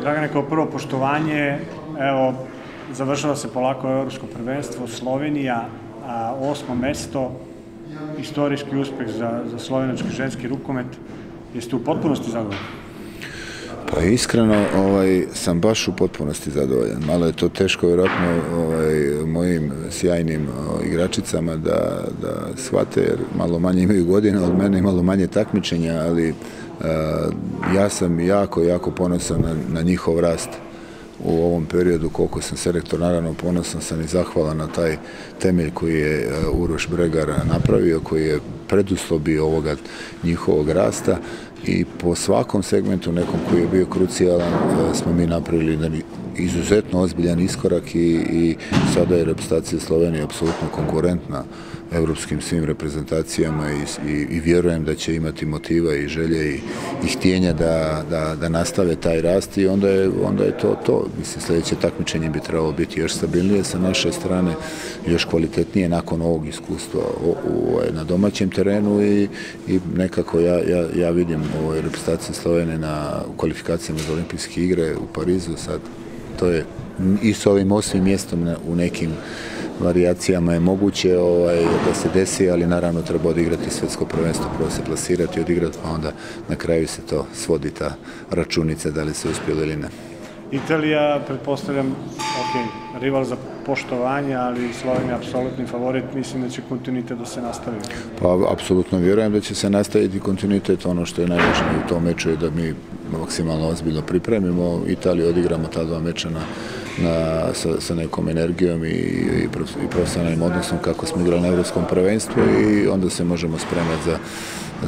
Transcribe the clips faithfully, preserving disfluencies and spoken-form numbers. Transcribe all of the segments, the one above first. Dragane, kao prvo poštovanje, evo, završava se polako Evropsko prvenstvo, Slovenija, osmo mesto, istorijski uspeh za, za slovenački ženski rukomet. Jeste u potpunosti zadovoljni? Pa iskreno ovaj, sam baš u potpunosti zadovoljan. Malo je to teško vjerojatno ovaj, mojim sjajnim ovaj, igračicama da, da shvate, jer malo manje imaju godina od mene i malo manje takmičenja, ali ja sam jako, jako ponosan na, na njihov rast u ovom periodu, koliko sam selektor, naravno ponosan sam i zahvalan na taj temelj koji je Uroš Bregar napravio, koji je preduslov bio ovoga njihovog rasta i po svakom segmentu nekom koji je bio krucijalan smo mi napravili izuzetno ozbiljan iskorak i, i sada je reprezentacija Slovenije apsolutno konkurentna evropskim svim reprezentacijama i, i, i vjerujem da će imati motiva i želje i, i htjenja da, da, da nastave taj rast i onda je, onda je to to. Mislim, sljedeće takmičenje bi trebalo biti još stabilnije sa naše strane, još kvalitetnije nakon ovog iskustva u, u, na domaćem terenu i, i nekako ja, ja, ja vidim ovoj reprezentaciji Slovenije na kvalifikacijama za olimpijske igre u Parizu sad. To je i s ovim osmim mjestom u nekim varijacijama je moguće ovaj, da se desi, ali naravno treba odigrati svetsko prvenstvo, prvo se plasirati, odigrati, pa onda na kraju se to svodi ta računica da li se uspjelo ili ne. Italija, pretpostavljam, ok, rival za poštovanje, ali Slovenija je apsolutni favorit, mislim da će kontinuitet da se nastavi. Pa, apsolutno vjerujem da će se nastaviti kontinuitet, ono što je najvažnije u tom meču je da mi maksimalno ozbiljno pripremimo, Italiju odigramo ta dva meča na, na, sa, sa nekom energijom i, i, i profesionalnim odnosom kako smo igrali na Evropskom prvenstvu i onda se možemo spremati za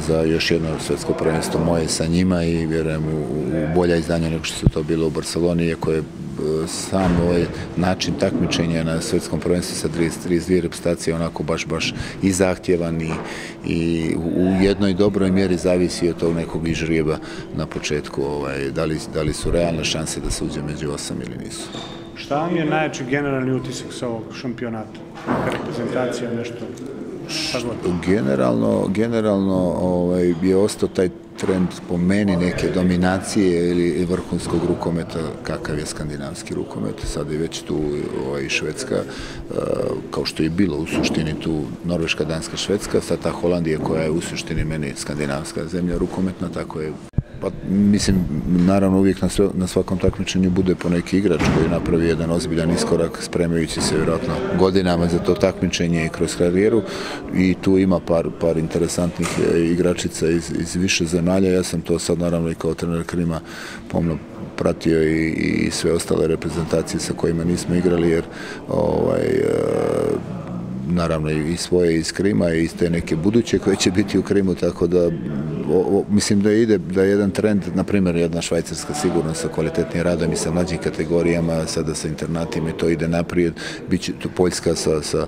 za još jedno svjetsko prvenstvo moje sa njima i vjerujem u, u bolja izdanja nego što su to bilo u Barceloni, iako je sam ovaj način takmičenja na svjetskom prvenstvu sa trideset tri reprezentacije onako baš baš i zahtjevan i, i u jednoj dobroj mjeri zavisi od tog nekog žrijeba na početku, ovaj, da li, da li su realne šanse da se uđe među osam ili nisu. Šta vam je najjači generalni utisak sa ovog šampionata? Reprezentacija, nešto? Generalno, generalno ovaj, je ostao taj trend po meni neke dominacije ili vrhunskog rukometa kakav je skandinavski rukomet, sada je već tu ovaj, Švedska, kao što je bilo u suštini tu Norveška, Danska, Švedska, sad ta Holandija koja je u suštini meni skandinavska zemlja rukometna, tako je. Pa, mislim, naravno uvijek na, sve, na svakom takmičenju bude po neki igrač koji napravi jedan ozbiljan iskorak spremajući se vjerojatno godinama za to takmičenje i kroz karijeru i tu ima par, par interesantnih igračica iz, iz više zemalja. Ja sam to sad naravno i kao trener Krima pomno pratio i, i sve ostale reprezentacije sa kojima nismo igrali jer ovaj, e, naravno i svoje iz Krima i iz te neke buduće koje će biti u Krimu, tako da o, o, mislim da ide da je jedan trend, na primjer jedna Švajcarska sigurno sa kvalitetnim radom i sa mlađim kategorijama, sada sa internatima i to ide naprijed, bit će tu Poljska sa, sa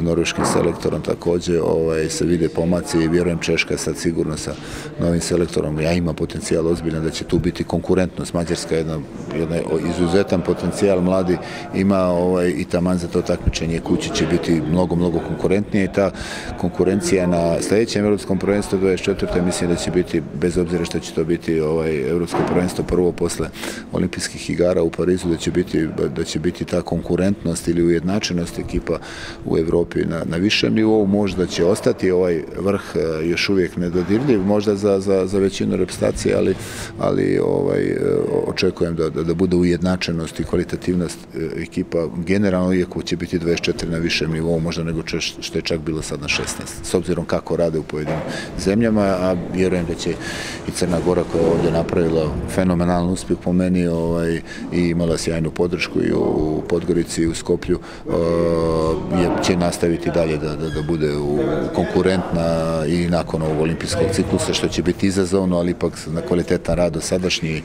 norveškim selektorom također, ovaj, se vide pomaci i vjerujem Češka sad sigurno sa novim selektorom, ja ima potencijal ozbiljan da će tu biti konkurentnost, Mađarska jedna, jedna izuzetan potencijal, mladi ima ovaj, i taman za to takmičenje kući će biti mnogo, mnogo konkurentnije i ta konkurencija na sljedećem Evropskom prvenstvu dvadeset četvrte mislim da će biti, bez obzira što će to biti ovaj, Evropsko prvenstvo prvo posle olimpijskih igara u Parizu, da će biti, da će biti ta konkurentnost ili ujednačenost ekipa u Evropi na, na višem nivou, možda će ostati ovaj vrh još uvijek nedodirljiv, možda za, za, za većinu reprezentacije, ali, ali ovaj, očekujem da, da, da bude ujednačenost i kvalitativnost ekipa generalno, iako će biti dvadeset četiri na višem nivou, možda nego što je čak bilo sad na šesnaest, s obzirom kako rade u pojedinim zemljama, a vjerujem da će i Crna Gora koja je ovdje napravila fenomenalan uspjeh po meni ovaj, i imala sjajnu podršku i u Podgorici i u Skoplju, e, će nastaviti dalje da, da, da bude u, konkurentna i nakon ovog olimpijskog ciklusa, što će biti izazovno, ali ipak na kvalitetan rad od sadašnje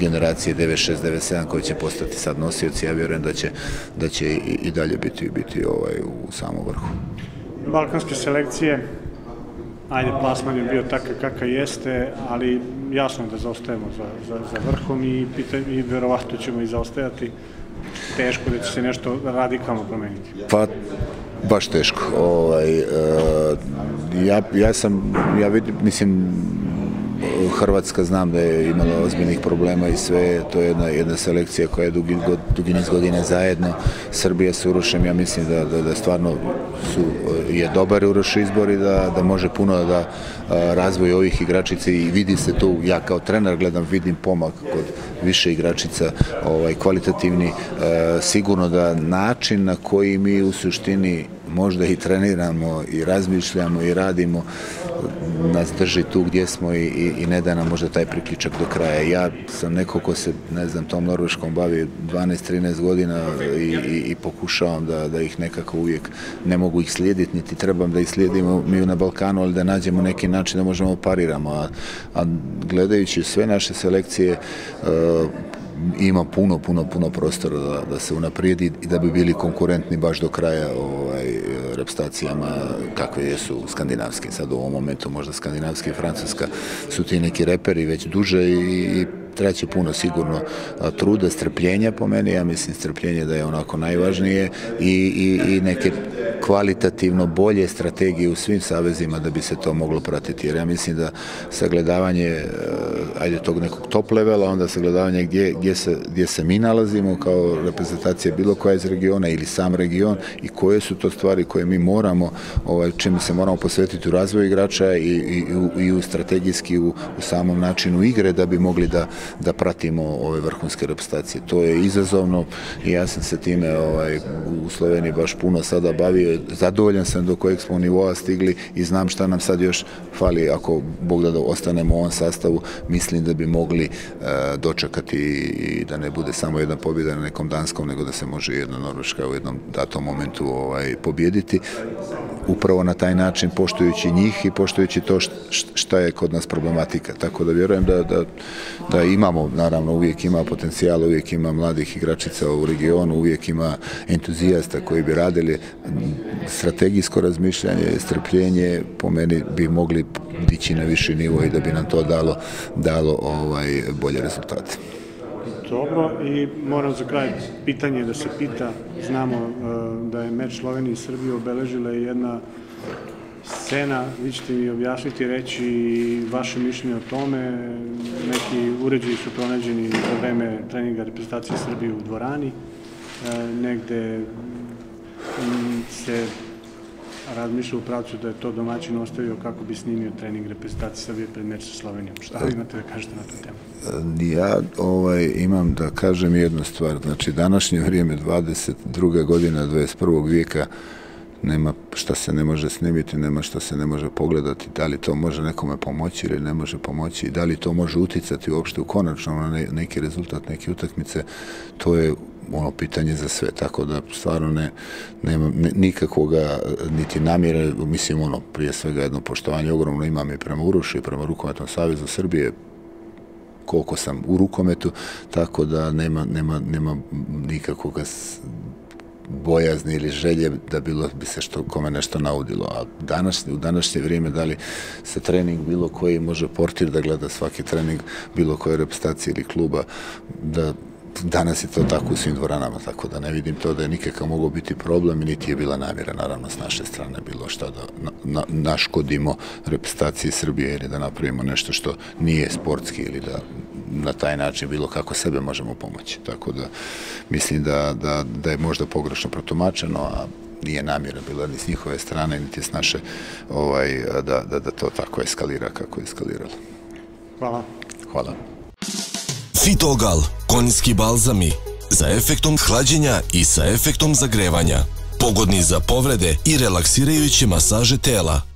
generacije devedeset šest devedeset sedam koji će postati sad nosioci, ja vjerujem da će, da će i, i dalje biti, biti ovaj, u samom vrhu. Balkanske selekcije, ajde, plasman je bio takav kakav jeste, ali jasno je da zaostajemo za, za, za vrhom i, i vjerovatno ćemo i zaostajati. Teško da će se nešto radikalno promeniti. Pa, baš teško. Ovaj, uh, ja, ja sam, ja vidim, mislim, Hrvatska znam da je imala ozbiljnih problema i sve, to je jedna, jedna selekcija koja je dugi, god, dugi niz godina zajedno. Srbija sa Urošem, ja mislim da, da, da stvarno su, je dobar Uroš izbor i da, da može puno da a, razvoj ovih igračica i vidi se tu, ja kao trener gledam, vidim pomak kod više igračica ovaj, kvalitativni, a, sigurno da način na koji mi u suštini možda i treniramo i razmišljamo i radimo, nas drži tu gdje smo i, i, i ne da nam možda taj priključak do kraja. Ja sam neko ko se, ne znam, tom Norveškom bavi dvanaest trinaest godina i, i, i pokušavam da, da ih nekako uvijek, ne mogu ih slijediti, niti trebam da ih slijedimo mi na Balkanu, ali da nađemo neki način da možemo pariramo. A, a gledajući sve naše selekcije, uh, ima puno, puno, puno prostora da, da se unaprijedi i da bi bili konkurentni baš do kraja ovaj, repstacijama kakve jesu skandinavski. Sad u ovom momentu možda skandinavski i Francuska su ti neki reperi već duže i, i treće puno sigurno a, truda, strpljenja po meni. Ja mislim strpljenje da je onako najvažnije i, i, i neke kvalitativno bolje strategije u svim savezima da bi se to moglo pratiti. Jer ja mislim da sagledavanje ajde tog nekog top levela, onda sagledavanje gdje, gdje, se, gdje se mi nalazimo kao reprezentacija bilo koja iz regiona ili sam region i koje su to stvari koje mi moramo, ovaj, čime se moramo posvetiti u razvoju igrača i, i, i, u, i u strategijski u, u samom načinu igre da bi mogli da, da pratimo ove vrhunske reprezentacije. To je izazovno i ja sam se time ovaj, u Sloveniji baš puno sada bavio. Zadovoljan sam do kojeg smo nivoa stigli i znam šta nam sad još fali. Ako Bog da ostanemo u ovom sastavu, mislim da bi mogli uh, dočekati i da ne bude samo jedna pobjeda na nekom danskom, nego da se može jedna Norveška u jednom datom momentu ovaj, pobjediti. Upravo na taj način, poštujući njih i poštujući to šta je kod nas problematika. Tako da vjerujem da, da, da imamo, naravno uvijek ima potencijal, uvijek ima mladih igračica u regionu, uvijek ima entuzijasta koji bi radili. Strategijsko razmišljanje, strpljenje po meni bi mogli dići na viši nivo i da bi nam to dalo, dalo ovaj, bolje rezultate. Dobro, i moram za kraj pitanje da se pita, znamo uh, da je meč Slovenije i Srbije obeležila jedna scena, vi ćete mi objasniti, reći vaše mišljenje o tome, neki uređaji su pronađeni za vreme treninga reprezentacije Srbije u dvorani, uh, negde se razmišlja u pravcu da je to domaćin ostavio kako bi snimio trening reprezentacije Srbije pred meč sa Slovenijom. Šta vi imate da kažete na tu temu? Ja ovaj, imam da kažem jednu stvar. Znači, današnje vrijeme, dvadeset druga godina dvadeset prvog vijeka, nema šta se ne može snimiti, nema šta se ne može pogledati, da li to može nekome pomoći ili ne može pomoći, da li to može uticati uopšte u konačno na neki rezultat, neke utakmice, to je ono pitanje za sve, tako da stvarno ne, nemam ne, nikakvoga niti namjere, mislim ono, prije svega jedno poštovanje ogromno imam i prema Urošu i prema Rukometnom savezu Srbije, koliko sam u rukometu, tako da nema, nema, nema nikakvoga bojazni ili želje da bilo bi se što kome nešto naudilo. A danas, u današnje vrijeme da li se trening bilo koji može portir da gleda svaki trening bilo koje reprezentacije ili kluba, da danas je to tako u svim dvoranama, tako da ne vidim to da je nikakav mogao biti problem i niti je bila namjera, naravno, s naše strane bilo šta da na, na, naškodimo reprezentaciji Srbije ili da napravimo nešto što nije sportski ili da na taj način bilo kako sebe možemo pomoći. Tako da mislim da, da, da je možda pogrešno protumačeno, a nije namjera bila ni s njihove strane, niti s naše ovaj, da, da, da to tako eskalira kako je eskaliralo. Hvala. Hvala. Fitogal, konjski balzami, sa efektom hlađenja i sa efektom zagrevanja, pogodni za povrede i relaksirajuće masaže tela.